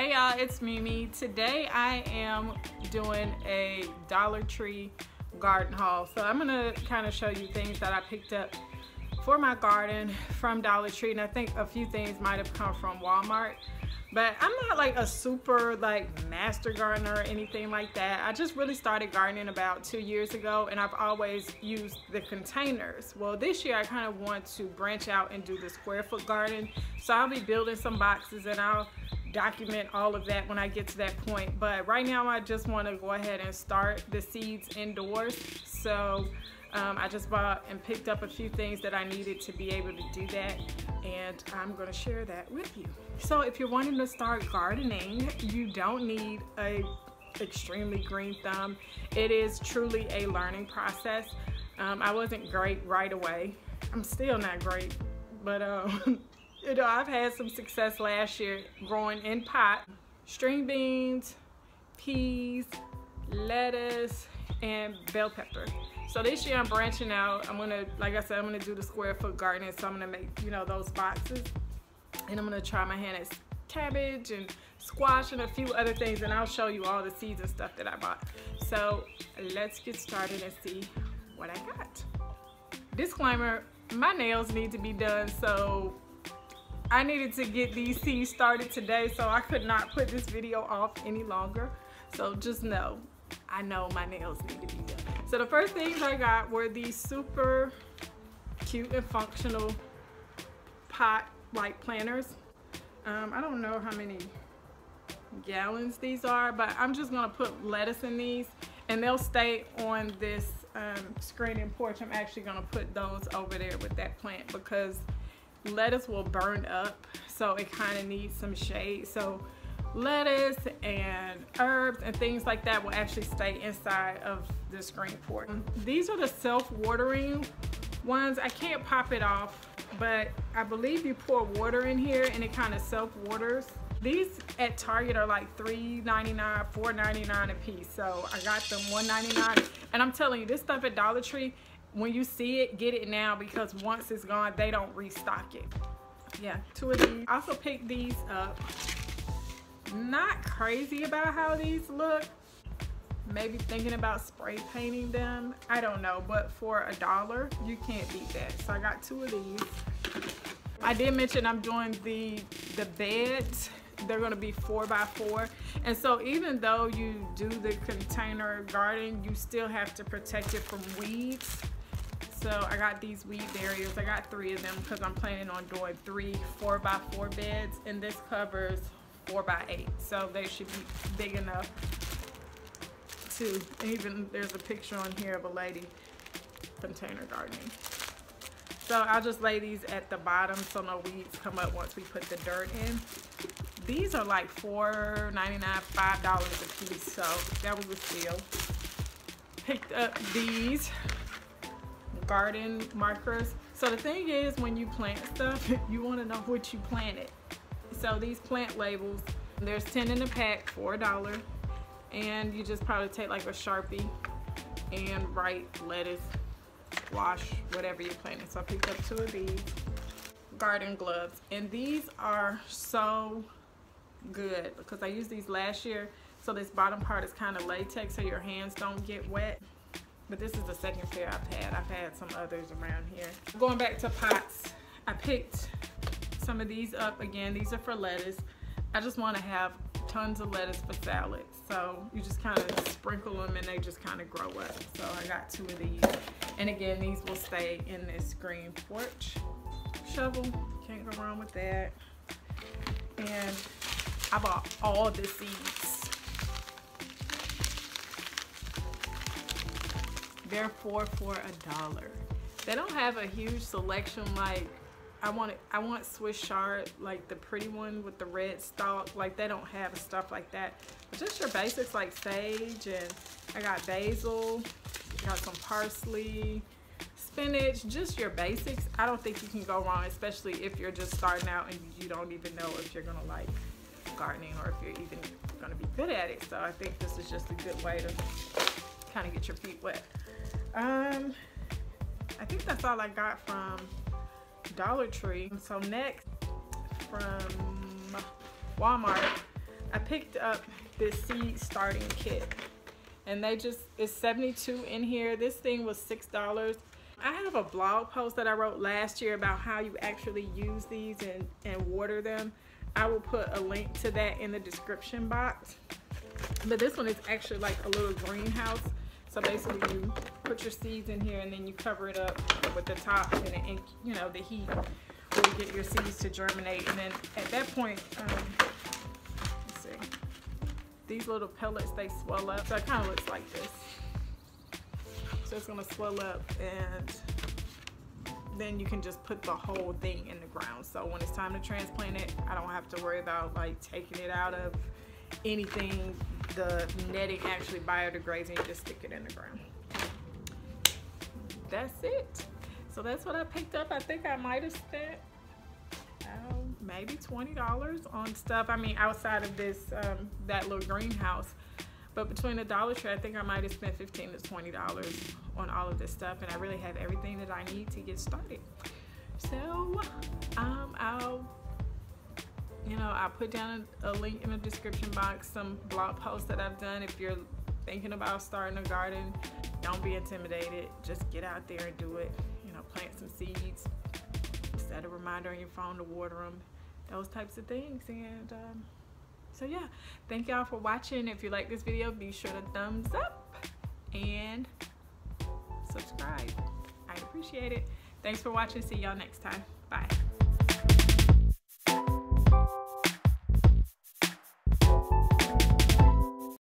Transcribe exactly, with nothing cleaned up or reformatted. Hey y'all, it's Mimi. Today I am doing a Dollar Tree garden haul. So I'm gonna kind of show you things that I picked up for my garden from Dollar Tree, and I think a few things might have come from Walmart. But I'm not like a super like master gardener or anything like that. I just really started gardening about two years ago, and I've always used the containers. Well, this year I kind of want to branch out and do the square foot garden. So I'll be building some boxes and I'll document all of that when I get to that point. But right now I just want to go ahead and start the seeds indoors. So um, I just bought and picked up a few things that I needed to be able to do that, and I'm going to share that with you. So if you're wanting to start gardening, you don't need a extremely green thumb. It is truly a learning process. Um, I wasn't great right away. I'm still not great, but um, you know, I've had some success last year growing in pot string beans, peas, lettuce, and bell pepper. So this year I'm branching out. I'm gonna, like I said, I'm gonna do the square foot garden, so I'm gonna make, you know, those boxes, and I'm gonna try my hand at cabbage and squash and a few other things, and I'll show you all the seeds and stuff that I bought. So let's get started and see what I got. Disclaimer, my nails need to be done, so I needed to get these seeds started today, so I could not put this video off any longer. So just know, I know my nails need to be done. So the first things I got were these super cute and functional pot-like planters. Um, I don't know how many gallons these are, but I'm just gonna put lettuce in these, and they'll stay on this um, screening porch. I'm actually gonna put those over there with that plant because lettuce will burn up, so it kind of needs some shade. So lettuce and herbs and things like that will actually stay inside of the screen port. These are the self-watering ones. I can't pop it off, but I believe you pour water in here and it kind of self-waters. These at Target are like three ninety-nine, four ninety-nine a piece, so I got them one ninety-nine. And I'm telling you, this stuff at Dollar Tree, when you see it, get it now, because once it's gone, they don't restock it. Yeah, two of these. I also picked these up. Not crazy about how these look. Maybe thinking about spray painting them, I don't know, but for a dollar, you can't beat that. So I got two of these. I did mention I'm doing the the beds. They're gonna be four by four, and so even though you do the container garden, you still have to protect it from weeds. So I got these weed barriers. I got three of them because I'm planning on doing three four by four beds, and this covers four by eight, so they should be big enough to even, there's a picture on here of a lady container gardening. So I'll just lay these at the bottom so no weeds come up once we put the dirt in. These are like four ninety-nine, five dollars a piece, so that was a steal. Picked up these garden markers. So the thing is, when you plant stuff, you want to know what you planted. So these plant labels, there's ten in a pack, four dollars, and you just probably take like a Sharpie and write lettuce, wash, whatever you're planting. So I picked up two of these garden gloves, and these are so good because I used these last year. So this bottom part is kind of latex, so your hands don't get wet. But this is the second pair I've had. I've had some others around here. Going back to pots, I picked some of these up. Again, these are for lettuce. I just want to have tons of lettuce for salad, so you just kind of sprinkle them and they just kind of grow up. So I got two of these, and again, these will stay in this green porch. Shovel, can't go wrong with that. And I bought all the seeds. They're four for a dollar. They don't have a huge selection. Like I want it, I want Swiss chard, like the pretty one with the red stalk. Like they don't have stuff like that. But just your basics like sage, and I got basil, got some parsley, spinach, just your basics. I don't think you can go wrong, especially if you're just starting out and you don't even know if you're gonna like gardening or if you're even gonna be good at it. So I think this is just a good way to kind of get your feet wet. Um, I think that's all I got from Dollar Tree. So next, from Walmart, I picked up this seed starting kit, and they just, it's seventy-two in here. This thing was six dollars. I have a blog post that I wrote last year about how you actually use these and, and water them. I will put a link to that in the description box. But this one is actually like a little greenhouse. So basically you put your seeds in here and then you cover it up with the top, and the ink, you know, the heat will get your seeds to germinate. And then at that point, um, let's see, these little pellets, they swell up. So it kind of looks like this. So it's gonna swell up, and then you can just put the whole thing in the ground. So when it's time to transplant it, I don't have to worry about like taking it out of anything. The netting actually biodegrades and you just stick it in the ground. That's it. So that's what I picked up. I think I might have spent um, maybe twenty dollars on stuff. I mean, outside of this, um, that little greenhouse. But between the Dollar Tree, I think I might have spent fifteen to twenty dollars on all of this stuff, and I really have everything that I need to get started. So, um, I'll, you know, I'll put down a, a link in the description box, some blog posts that I've done. If you're thinking about starting a garden, don't be intimidated. Just get out there and do it. You know, plant some seeds, set a reminder on your phone to water them, those types of things. And, um, So yeah, thank y'all for watching. If you like this video, be sure to thumbs up and subscribe. I'd appreciate it. Thanks for watching. See y'all next time. Bye.